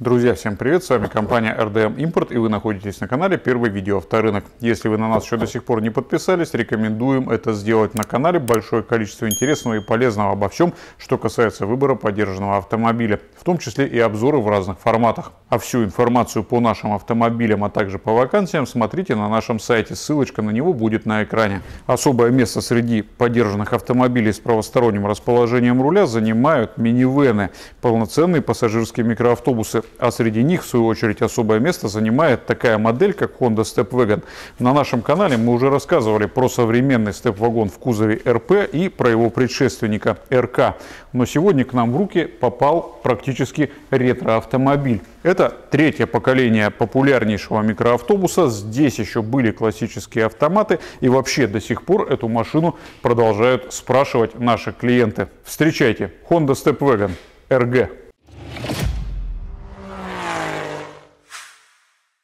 Друзья, всем привет! С вами компания RDM Import, и вы находитесь на канале Первый Видео Авто Рынок. Если вы на нас еще до сих пор не подписались, рекомендуем это сделать. На канале большое количество интересного и полезного обо всем, что касается выбора подержанного автомобиля, в том числе и обзоры в разных форматах. А всю информацию по нашим автомобилям, а также по вакансиям смотрите на нашем сайте, ссылочка на него будет на экране. Особое место среди подержанных автомобилей с правосторонним расположением руля занимают минивены, полноценные пассажирские микроавтобусы. А среди них, в свою очередь, особое место занимает такая модель, как Honda StepWGN. На нашем канале мы уже рассказывали про современный степ-вагон в кузове РП и про его предшественника РК. Но сегодня к нам в руки попал практически ретро-автомобиль. Это третье поколение популярнейшего микроавтобуса. Здесь еще были классические автоматы. И вообще до сих пор эту машину продолжают спрашивать наши клиенты. Встречайте, Honda StepWGN RG.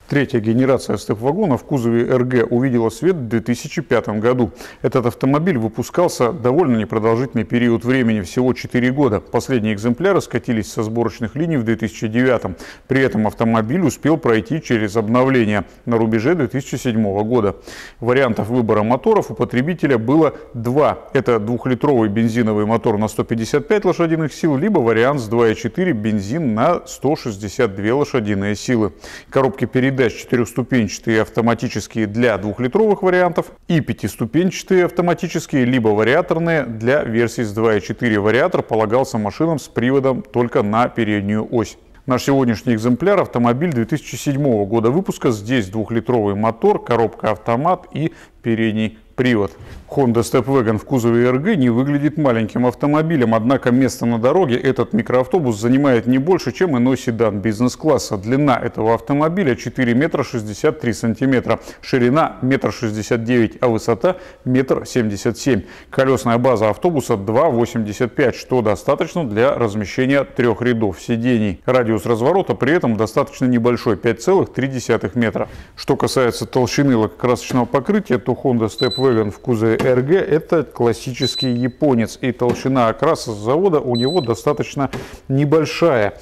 Третья генерация степ-вагона в кузове РГ увидела свет в 2005 году. Этот автомобиль выпускался довольно непродолжительный период времени, всего 4 года. Последние экземпляры скатились со сборочных линий в 2009. При этом автомобиль успел пройти через обновление на рубеже 2007 года. Вариантов выбора моторов у потребителя было два. Это 2-литровый бензиновый мотор на 155 лошадиных сил, либо вариант с 2,4 бензин на 162 лошадиные силы. Коробки передач четырехступенчатые автоматические для 2-литровых вариантов и 5-ступенчатые автоматические, либо вариаторные для версий с 2.4. Вариатор полагался машинам с приводом только на переднюю ось. Наш сегодняшний экземпляр — автомобиль 2007 года выпуска. Здесь 2-литровый мотор, коробка-автомат и передний привод. Honda StepWGN в кузове РГ не выглядит маленьким автомобилем, однако место на дороге этот микроавтобус занимает не больше, чем иной седан бизнес-класса. Длина этого автомобиля 4 метра 63 сантиметра, ширина 1,69 м, а высота 1,77 м. Колесная база автобуса 2,85, что достаточно для размещения 3 рядов сидений. Радиус разворота при этом достаточно небольшой — 5,3 метра. Что касается толщины лакокрасочного покрытия, то Honda StepWGN в кузове РГ — это классический японец, и толщина окраса с завода у него достаточно небольшая,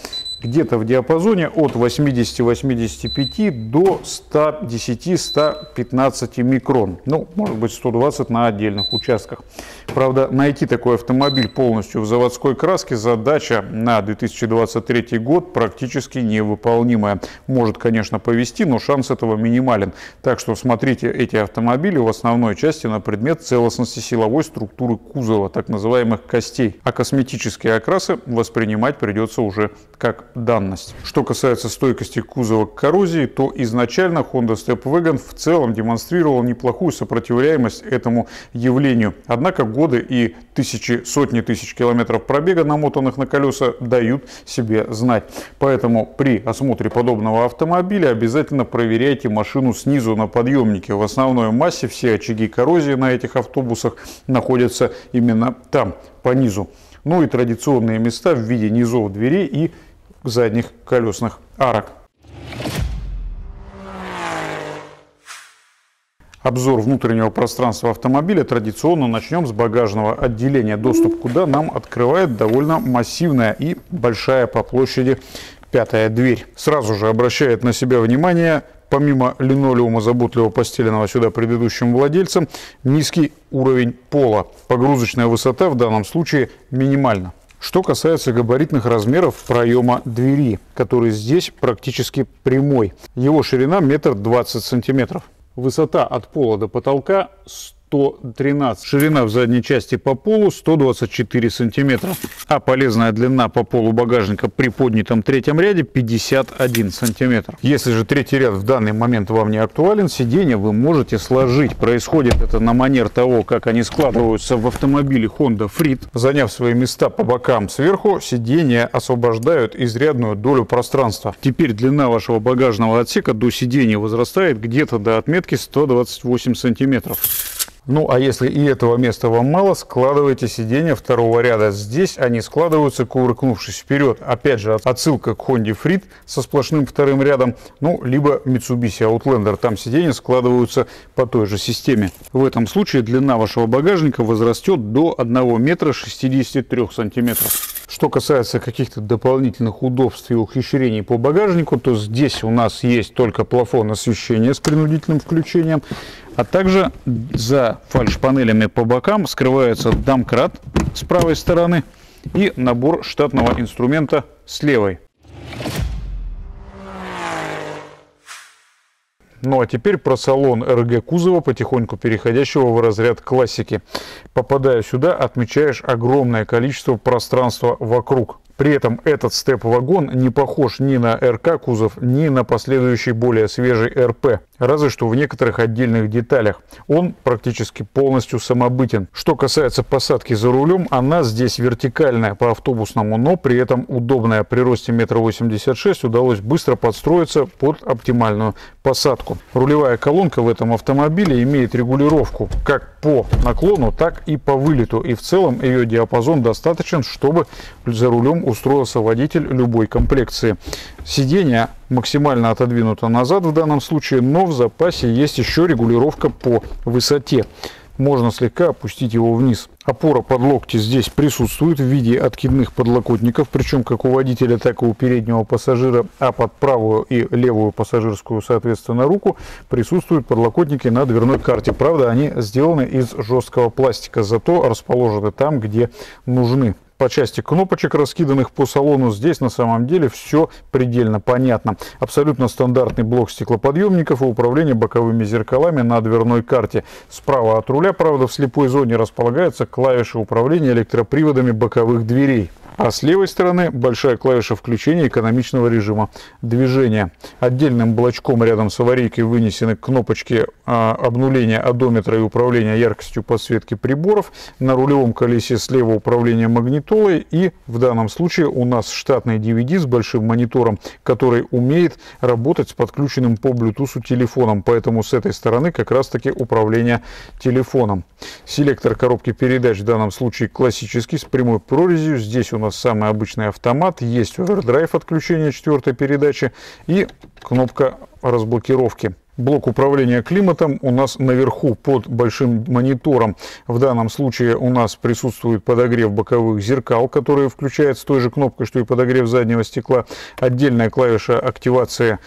где-то в диапазоне от 80-85 до 110-115 микрон, ну, может быть, 120 на отдельных участках. Правда, найти такой автомобиль полностью в заводской краске — задача на 2023 год практически невыполнимая. Может, конечно, повезти, но шанс этого минимален. Так что смотрите эти автомобили в основной части на предмет целостности силовой структуры кузова, так называемых костей. А косметические окрасы воспринимать придется уже как данность. Что касается стойкости кузова к коррозии, то изначально Honda StepWGN в целом демонстрировал неплохую сопротивляемость этому явлению. Однако годы и сотни тысяч километров пробега, намотанных на колеса, дают себе знать. Поэтому при осмотре подобного автомобиля обязательно проверяйте машину снизу на подъемнике. В основной массе все очаги коррозии на этих автобусах находятся именно там, по низу. Ну и традиционные места в виде низов дверей и задних колесных арок. Обзор внутреннего пространства автомобиля традиционно начнем с багажного отделения, доступ куда нам открывает довольно массивная и большая по площади пятая дверь. Сразу же обращает на себя внимание, помимо линолеума, заботливо постеленного сюда предыдущим владельцем, низкий уровень пола. Погрузочная высота в данном случае минимальна. Что касается габаритных размеров проема двери, который здесь практически прямой, его ширина 1,20 м. Высота от пола до потолка 113 см. Ширина в задней части по полу 124 см. А полезная длина по полу багажника при поднятом третьем ряде 51 см. Если же третий ряд в данный момент вам не актуален, сиденья вы можете сложить. Происходит это на манер того, как они складываются в автомобиле Honda Freed. Заняв свои места по бокам сверху, сиденья освобождают изрядную долю пространства. Теперь длина вашего багажного отсека до сиденья возрастает где-то до отметки 128 см. Ну, а если и этого места вам мало, складывайте сиденья второго ряда. Здесь они складываются, кувыркнувшись вперед. Опять же, отсылка к Honda Freed со сплошным вторым рядом, ну, либо Mitsubishi Outlander. Там сиденья складываются по той же системе. В этом случае длина вашего багажника возрастет до 1 метра 63 сантиметров. Что касается каких-то дополнительных удобств и ухищрений по багажнику, то здесь у нас есть только плафон освещения с принудительным включением, а также за фальш-панелями по бокам скрывается домкрат с правой стороны и набор штатного инструмента с левой. Ну а теперь про салон RG кузова, потихоньку переходящего в разряд классики. Попадая сюда, отмечаешь огромное количество пространства вокруг. При этом этот степ-вагон не похож ни на РК кузов, ни на последующий более свежий РП, разве что в некоторых отдельных деталях. Он практически полностью самобытен. Что касается посадки за рулем, она здесь вертикальная по автобусному, но при этом удобная. При росте 1,86 м удалось быстро подстроиться под оптимальную посадку. Рулевая колонка в этом автомобиле имеет регулировку как по наклону, так и по вылету. И в целом ее диапазон достаточен, чтобы за рулем устроился водитель любой комплекции. Сиденье максимально отодвинуто назад в данном случае, но в запасе есть еще регулировка по высоте. Можно слегка опустить его вниз. Опора под локти здесь присутствует в виде откидных подлокотников, причем как у водителя, так и у переднего пассажира, а под правую и левую пассажирскую, соответственно, руку присутствуют подлокотники на дверной карте. Правда, они сделаны из жесткого пластика, зато расположены там, где нужны. По части кнопочек, раскиданных по салону, здесь на самом деле все предельно понятно. Абсолютно стандартный блок стеклоподъемников и управление боковыми зеркалами на дверной карте. Справа от руля, правда, в слепой зоне располагаются клавиши управления электроприводами боковых дверей. А с левой стороны большая клавиша включения экономичного режима движения. Отдельным блочком рядом с аварийкой вынесены кнопочки обнуления одометра и управления яркостью подсветки приборов. На рулевом колесе слева управление магнитолой. И в данном случае у нас штатный DVD с большим монитором, который умеет работать с подключенным по Bluetooth телефоном. Поэтому с этой стороны как раз таки управление телефоном. Селектор коробки передач в данном случае классический, с прямой прорезью. Здесь у нас самый обычный автомат, есть овердрайв отключения 4-й передачи и кнопка разблокировки. Блок управления климатом у нас наверху под большим монитором. В данном случае у нас присутствует подогрев боковых зеркал, который включается той же кнопкой, что и подогрев заднего стекла. Отдельная клавиша активации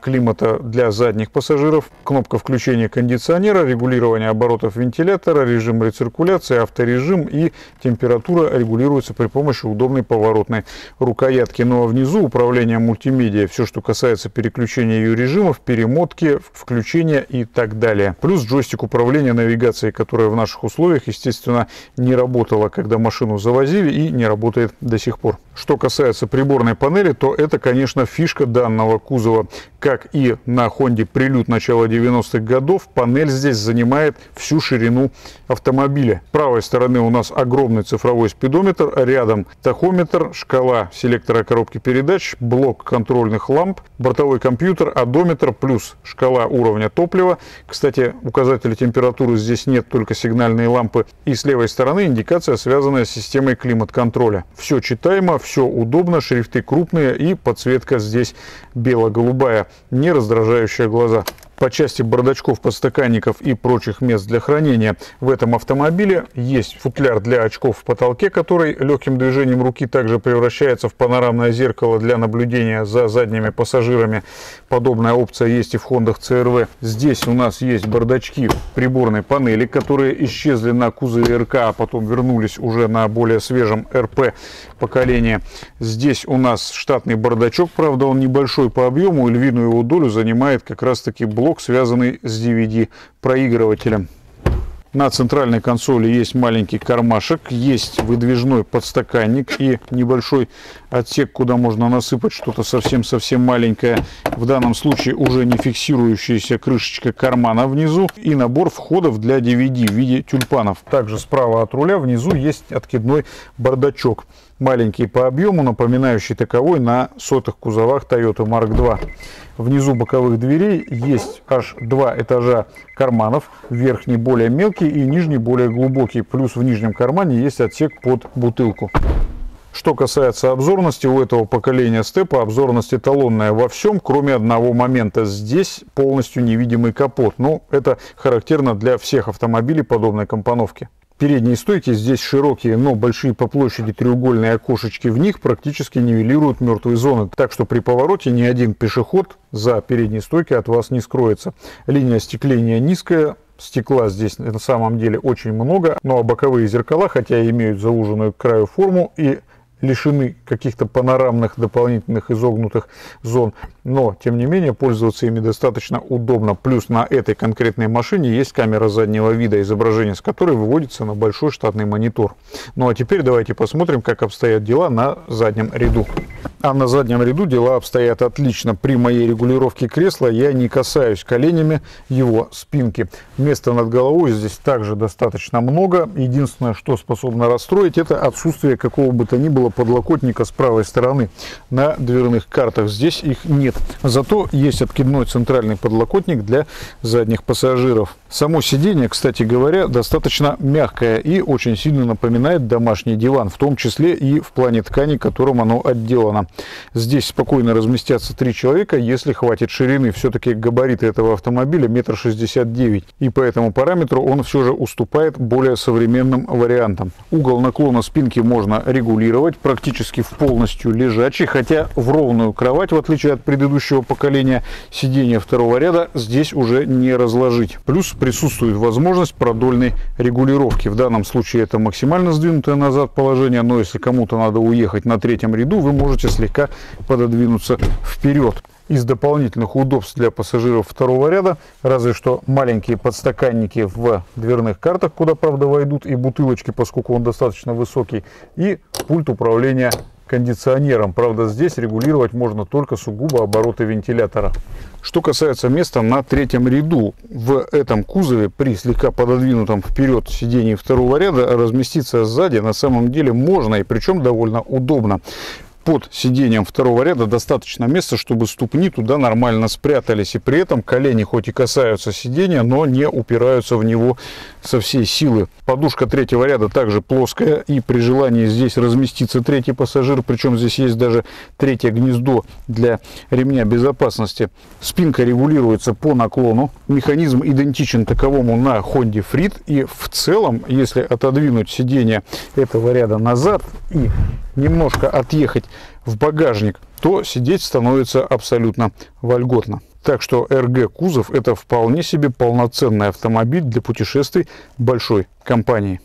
климата для задних пассажиров, кнопка включения кондиционера, регулирование оборотов вентилятора, режим рециркуляции, авторежим, и температура регулируется при помощи удобной поворотной рукоятки. Ну а внизу управление мультимедиа, все, что касается переключения ее режимов, перемотки, включения и так далее. Плюс джойстик управления навигацией, которая в наших условиях, естественно, не работала, когда машину завозили, и не работает до сих пор. Что касается приборной панели, то это, конечно, фишка данного кузова. Как и на Honda Prelude начала 90-х годов, панель здесь занимает всю ширину автомобиля. С правой стороны у нас огромный цифровой спидометр, рядом тахометр, шкала селектора коробки передач, блок контрольных ламп, бортовой компьютер, одометр плюс шкала уровня топлива. Кстати, указателя температуры здесь нет, только сигнальные лампы. И с левой стороны индикация, связанная с системой климат-контроля. Все читаемо, все удобно, шрифты крупные и подсветка здесь бело-голубая, не раздражающая глаза. По части бардачков, подстаканников и прочих мест для хранения в этом автомобиле есть футляр для очков в потолке, который легким движением руки также превращается в панорамное зеркало для наблюдения за задними пассажирами. Подобная опция есть и в Honda CRV. Здесь у нас есть бардачки приборной панели, которые исчезли на кузове РК, а потом вернулись уже на более свежем РП поколении. Здесь у нас штатный бардачок, правда он небольшой по объему, и львиную его долю занимает как раз таки блок, связанный с DVD-проигрывателем. На центральной консоли есть маленький кармашек, есть выдвижной подстаканник и небольшой отсек, куда можно насыпать что-то совсем-совсем маленькое. В данном случае уже не фиксирующаяся крышечка кармана внизу. И набор входов для DVD в виде тюльпанов. Также справа от руля внизу есть откидной бардачок. Маленький по объему, напоминающий таковой на сотых кузовах Toyota Mark II. Внизу боковых дверей есть аж два этажа карманов. Верхний более мелкий и нижний более глубокий. Плюс в нижнем кармане есть отсек под бутылку. Что касается обзорности, у этого поколения степа обзорность эталонная во всем, кроме одного момента. Здесь полностью невидимый капот. Но это характерно для всех автомобилей подобной компоновки. Передние стойки здесь широкие, но большие по площади треугольные окошечки в них практически нивелируют мертвые зоны. Так что при повороте ни один пешеход за передней стойкой от вас не скроется. Линия остекления низкая. Стекла здесь на самом деле очень много. Ну а боковые зеркала, хотя и имеют зауженную к краю форму и лишены каких-то панорамных дополнительных изогнутых зон, но тем не менее пользоваться ими достаточно удобно. Плюс на этой конкретной машине есть камера заднего вида, изображение с которой выводится на большой штатный монитор. Ну а теперь давайте посмотрим, как обстоят дела на заднем ряду. А на заднем ряду дела обстоят отлично. При моей регулировке кресла я не касаюсь коленями его спинки. Места над головой здесь также достаточно много. Единственное, что способно расстроить, это отсутствие какого бы то ни было подлокотника с правой стороны. На дверных картах здесь их нет. Зато есть откидной центральный подлокотник для задних пассажиров. Само сиденье, кстати говоря, достаточно мягкое и очень сильно напоминает домашний диван, в том числе и в плане ткани, которым оно отделано. Здесь спокойно разместятся 3 человека, если хватит ширины. Все-таки габариты этого автомобиля 1,69 м, и по этому параметру он все же уступает более современным вариантам. Угол наклона спинки можно регулировать, практически в полностью лежачий, хотя в ровную кровать, в отличие от предыдущего поколения, сиденья второго ряда здесь уже не разложить. Плюс присутствует возможность продольной регулировки. В данном случае это максимально сдвинутое назад положение, но если кому-то надо уехать на третьем ряду, вы можете слегка пододвинуться вперед. Из дополнительных удобств для пассажиров второго ряда разве что маленькие подстаканники в дверных картах, куда, правда, войдут и бутылочки, поскольку он достаточно высокий, и пульт управления кондиционером. Правда, здесь регулировать можно только сугубо обороты вентилятора. Что касается места на третьем ряду, в этом кузове при слегка пододвинутом вперед сидении второго ряда разместиться сзади на самом деле можно, и причем довольно удобно. Под сиденьем второго ряда достаточно места, чтобы ступни туда нормально спрятались. И при этом колени хоть и касаются сиденья, но не упираются в него со всей силы. Подушка третьего ряда также плоская. И при желании здесь разместится третий пассажир. Причем здесь есть даже третье гнездо для ремня безопасности. Спинка регулируется по наклону. Механизм идентичен таковому на Honda Freed. И в целом, если отодвинуть сиденье этого ряда назад и немножко отъехать в багажник, то сидеть становится абсолютно вольготно. Так что RG кузов — это вполне себе полноценный автомобиль для путешествий большой компании.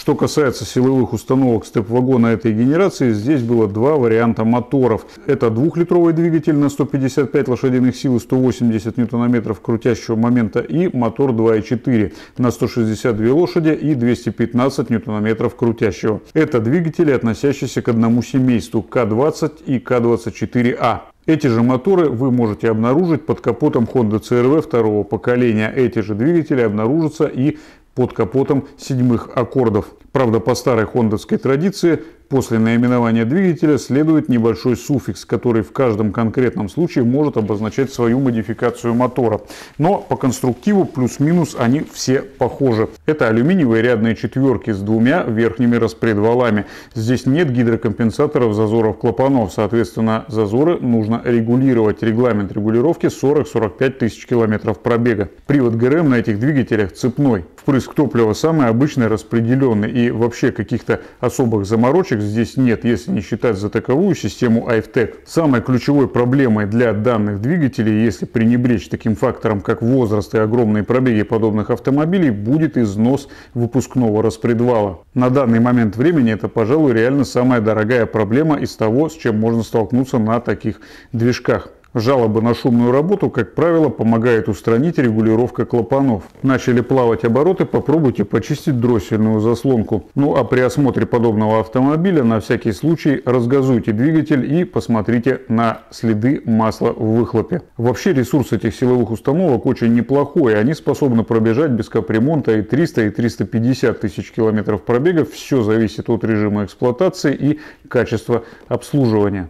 Что касается силовых установок степ-вагона этой генерации, здесь было два варианта моторов. Это 2-литровый двигатель на 155 лошадиных сил и 180 ньютон-метров крутящего момента и мотор 2.4 на 162 лошади и 215 ньютон-метров крутящего. Это двигатели, относящиеся к одному семейству K20 и K24A. Эти же моторы вы можете обнаружить под капотом Honda CRV второго поколения. Эти же двигатели обнаружатся и под капотом 7-х аккордов. Правда, по старой хондовской традиции, после наименования двигателя следует небольшой суффикс, который в каждом конкретном случае может обозначать свою модификацию мотора. Но по конструктиву плюс-минус они все похожи. Это алюминиевые рядные четверки с двумя верхними распредвалами. Здесь нет гидрокомпенсаторов зазоров клапанов. Соответственно, зазоры нужно регулировать. Регламент регулировки 40-45 тысяч километров пробега. Привод ГРМ на этих двигателях цепной. Впрыск топлива самый обычный, распределенный, и вообще каких-то особых заморочек здесь нет, если не считать за таковую систему IFTEC. Самой ключевой проблемой для данных двигателей, если пренебречь таким фактором, как возраст и огромные пробеги подобных автомобилей, будет износ выпускного распредвала. На данный момент времени это, пожалуй, реально самая дорогая проблема из того, с чем можно столкнуться на таких движках. Жалобы на шумную работу, как правило, помогает устранить регулировка клапанов. Начали плавать обороты, попробуйте почистить дроссельную заслонку. Ну а при осмотре подобного автомобиля на всякий случай разгазуйте двигатель и посмотрите на следы масла в выхлопе. Вообще ресурс этих силовых установок очень неплохой. Они способны пробежать без капремонта и 300, и 350 тысяч километров пробега. Все зависит от режима эксплуатации и качества обслуживания.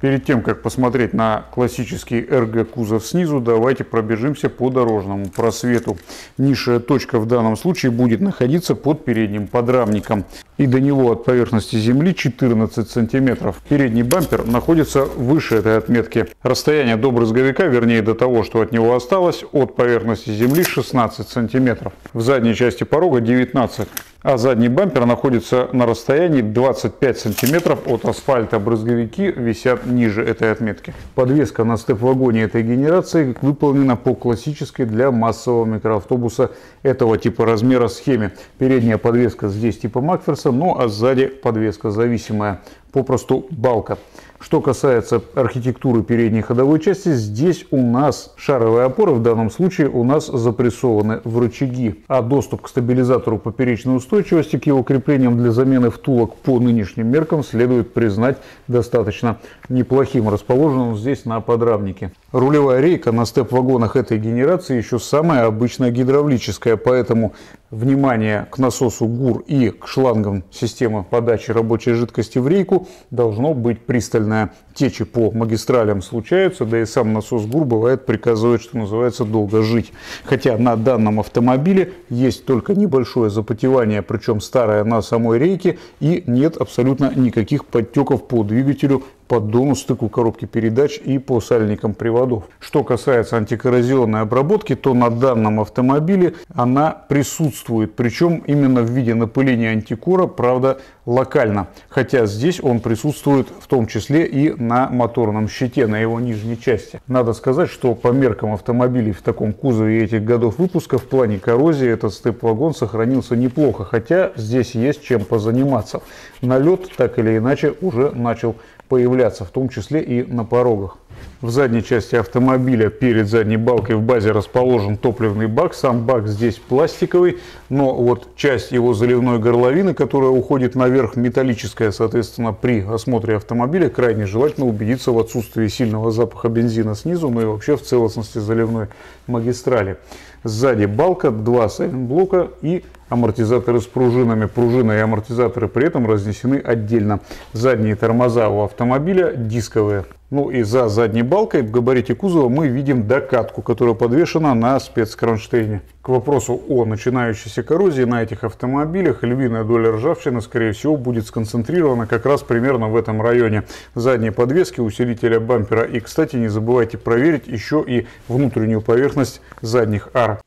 Перед тем, как посмотреть на классический RG-кузов снизу, давайте пробежимся по дорожному просвету. Низшая точка в данном случае будет находиться под передним подрамником. И до него от поверхности земли 14 сантиметров. Передний бампер находится выше этой отметки. Расстояние до брызговика, вернее до того, что от него осталось, от поверхности земли 16 сантиметров. В задней части порога 19 . А задний бампер находится на расстоянии 25 сантиметров от асфальта. Брызговики висят ниже этой отметки. Подвеска на степ-вагоне этой генерации выполнена по классической для массового микроавтобуса этого типа размера схеме. Передняя подвеска здесь типа MacPherson, ну а сзади подвеска зависимая, попросту балка. Что касается архитектуры передней ходовой части, здесь у нас шаровые опоры, в данном случае у нас запрессованы в рычаги. А доступ к стабилизатору поперечной устойчивости, к его креплениям для замены втулок по нынешним меркам следует признать достаточно неплохим. Расположен он здесь на подрамнике. Рулевая рейка на степ-вагонах этой генерации еще самая обычная гидравлическая, поэтому внимание к насосу ГУР и к шлангам системы подачи рабочей жидкости в рейку должно быть пристальное. Течи по магистралям случаются, да и сам насос ГУР бывает приказывает, что называется, долго жить. Хотя на данном автомобиле есть только небольшое запотевание, причем старое, на самой рейке, и нет абсолютно никаких подтеков по двигателю, поддону, стыку коробки передач и по сальникам приводов. Что касается антикоррозионной обработки, то на данном автомобиле она присутствует, причем именно в виде напыления антикора, правда, локально. Хотя здесь он присутствует в том числе и на моторном щите, на его нижней части. Надо сказать, что по меркам автомобилей в таком кузове этих годов выпуска в плане коррозии этот степ-вагон сохранился неплохо, хотя здесь есть чем позаниматься. Налет так или иначе уже начал появляться, в том числе и на порогах. В задней части автомобиля перед задней балкой в базе расположен топливный бак. Сам бак здесь пластиковый, но вот часть его заливной горловины, которая уходит наверх, металлическая. Соответственно, при осмотре автомобиля крайне желательно убедиться в отсутствии сильного запаха бензина снизу, но и вообще в целостности заливной магистрали. Сзади балка, два сайлентблока и амортизаторы с пружинами. Пружины и амортизаторы при этом разнесены отдельно. Задние тормоза у автомобиля дисковые. Ну и за задней балкой в габарите кузова мы видим докатку, которая подвешена на спецкронштейне. К вопросу о начинающейся коррозии на этих автомобилях, львиная доля ржавчины, скорее всего, будет сконцентрирована как раз примерно в этом районе. Задние подвески, усилителя бампера и, кстати, не забывайте проверить еще и внутреннюю поверхность задних ар.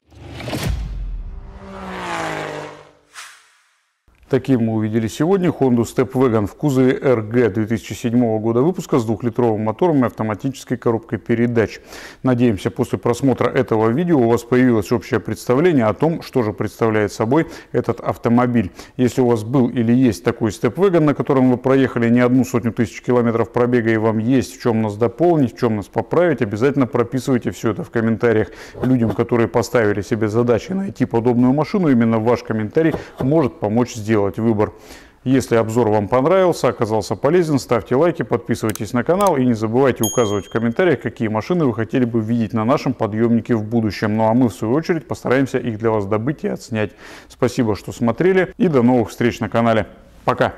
Таким мы увидели сегодня Honda StepWGN в кузове RG 2007 года выпуска с 2-литровым мотором и автоматической коробкой передач. Надеемся, после просмотра этого видео у вас появилось общее представление о том, что же представляет собой этот автомобиль. Если у вас был или есть такой StepWGN, на котором вы проехали не одну сотню тысяч километров пробега и вам есть в чем нас дополнить, в чем нас поправить, обязательно прописывайте все это в комментариях. Людям, которые поставили себе задачи найти подобную машину, именно ваш комментарий может помочь сделать выбор. Если обзор вам понравился, оказался полезен, ставьте лайки, подписывайтесь на канал и не забывайте указывать в комментариях, какие машины вы хотели бы видеть на нашем подъемнике в будущем. Ну а мы в свою очередь постараемся их для вас добыть и отснять. Спасибо, что смотрели, и до новых встреч на канале. Пока!